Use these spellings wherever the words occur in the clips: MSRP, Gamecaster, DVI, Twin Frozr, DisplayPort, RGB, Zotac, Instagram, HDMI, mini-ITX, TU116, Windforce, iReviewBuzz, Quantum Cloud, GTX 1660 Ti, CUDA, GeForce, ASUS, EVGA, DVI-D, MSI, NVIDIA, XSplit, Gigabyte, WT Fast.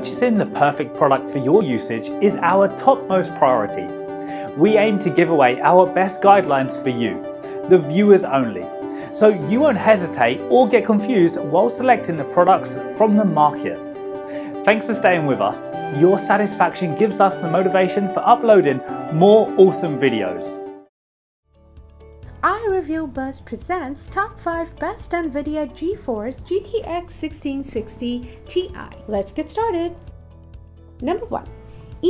purchasing the perfect product for your usage is our topmost priority. We aim to give away our best guidelines for you, the viewers only, so you won't hesitate or get confused while selecting the products from the market. Thanks for staying with us. Your satisfaction gives us the motivation for uploading more awesome videos. iReviewBuzz presents Top 5 Best NVIDIA GeForce GTX 1660 Ti. Let's get started. Number 1.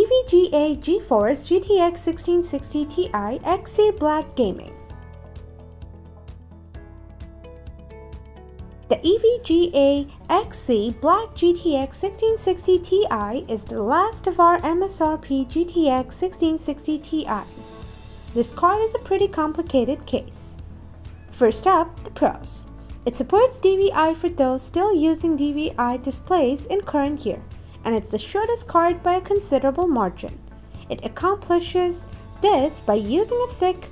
EVGA GeForce GTX 1660 Ti XSplit Gaming. The EVGA XSplit GTX 1660 Ti is the last of our MSRP GTX 1660 Ti's. This card is a pretty complicated case. First up, the pros. It supports DVI for those still using DVI displays in current year, and it's the shortest card by a considerable margin. It accomplishes this by using a thick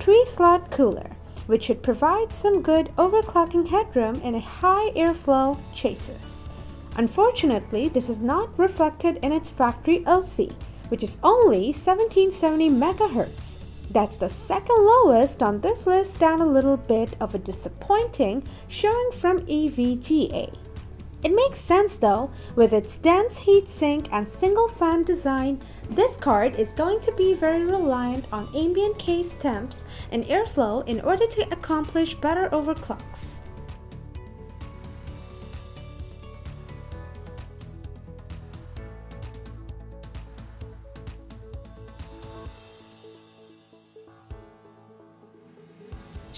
3-slot cooler, which should provide some good overclocking headroom in a high airflow chassis. Unfortunately, this is not reflected in its factory OC, which is only 1770 MHz. That's the second lowest on this list, and a little bit of a disappointing showing from EVGA. It makes sense though, with its dense heatsink and single fan design, this card is going to be very reliant on ambient case temps and airflow in order to accomplish better overclocks.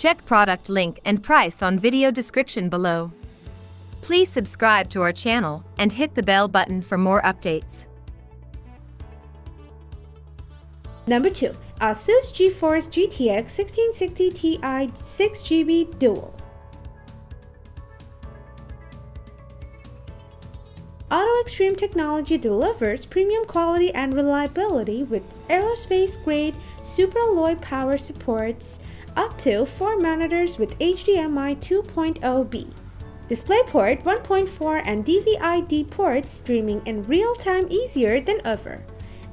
Check product link and price on video description below. Please subscribe to our channel and hit the bell button for more updates. Number 2. ASUS GeForce GTX 1660 Ti 6GB Dual. Auto Extreme Technology delivers premium quality and reliability with aerospace-grade superalloy power, supports up to 4 monitors with HDMI 2.0B, DisplayPort 1.4 and DVI-D ports, streaming in real time easier than ever,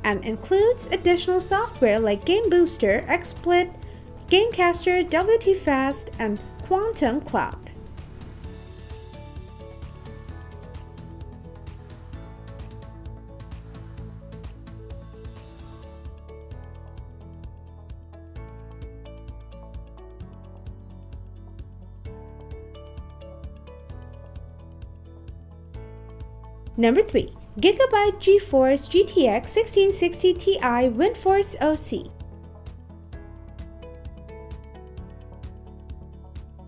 and includes additional software like Game Booster, XSplit, Gamecaster, WT Fast, and Quantum Cloud. Number 3. Gigabyte GeForce GTX 1660 Ti Windforce OC.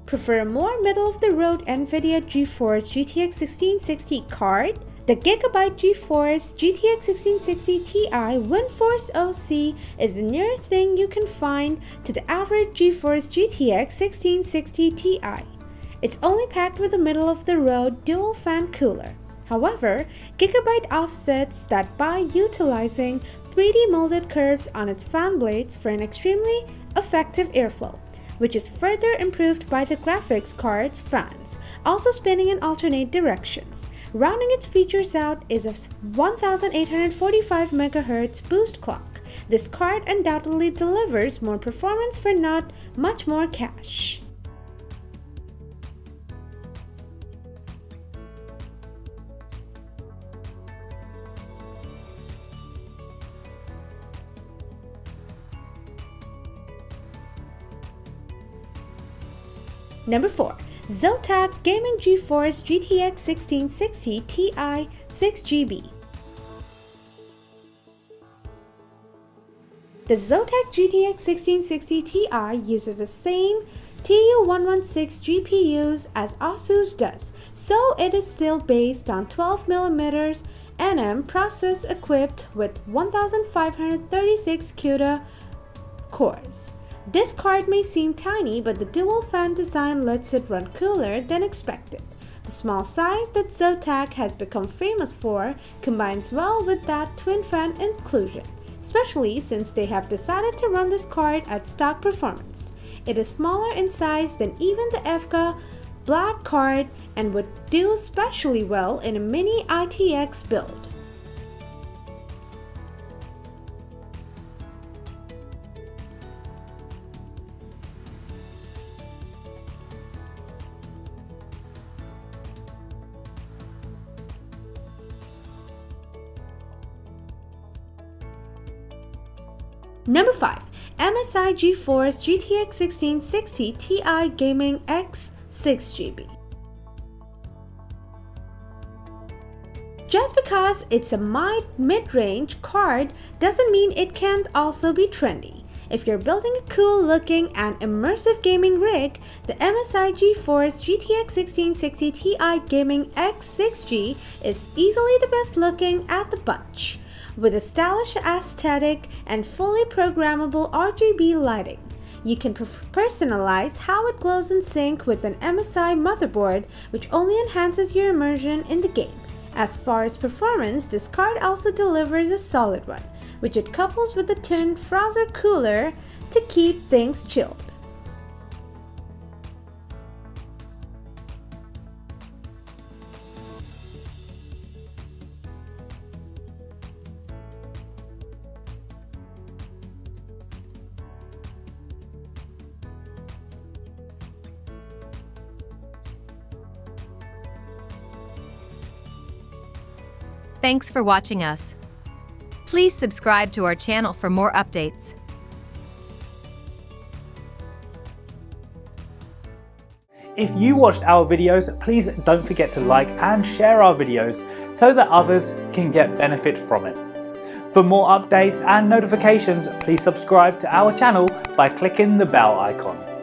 Prefer a more middle-of-the-road NVIDIA GeForce GTX 1660 card? The Gigabyte GeForce GTX 1660 Ti Windforce OC is the nearest thing you can find to the average GeForce GTX 1660 Ti. It's only packed with a middle-of-the-road dual-fan cooler. However, Gigabyte offsets that by utilizing 3D molded curves on its fan blades for an extremely effective airflow, which is further improved by the graphics card's fans also spinning in alternate directions. Rounding its features out is a 1845 MHz boost clock. This card undoubtedly delivers more performance for not much more cash. Number 4. Zotac Gaming GeForce GTX 1660 Ti 6GB. The Zotac GTX 1660 Ti uses the same TU116 GPUs as ASUS does, so it is still based on 12mm NM process equipped with 1536 CUDA cores. This card may seem tiny, but the dual fan design lets it run cooler than expected. The small size that Zotac has become famous for combines well with that twin fan inclusion, especially since they have decided to run this card at stock performance. It is smaller in size than even the EVGA black card and would do especially well in a mini-ITX build. Number 5. MSI GeForce GTX 1660 Ti Gaming X 6GB. Just because it's a mid-range card doesn't mean it can't also be trendy. If you're building a cool-looking and immersive gaming rig, the MSI GeForce GTX 1660 Ti Gaming X 6G is easily the best-looking at the bunch, with a stylish aesthetic and fully programmable RGB lighting. You can personalize how it glows in sync with an MSI motherboard, which only enhances your immersion in the game. As far as performance, this card also delivers a solid one, which it couples with the Twin Frozr cooler to keep things chilled. Thanks for watching us. Please subscribe to our channel for more updates. If you watched our videos, please don't forget to like and share our videos so that others can get benefit from it. For more updates and notifications, please subscribe to our channel by clicking the bell icon.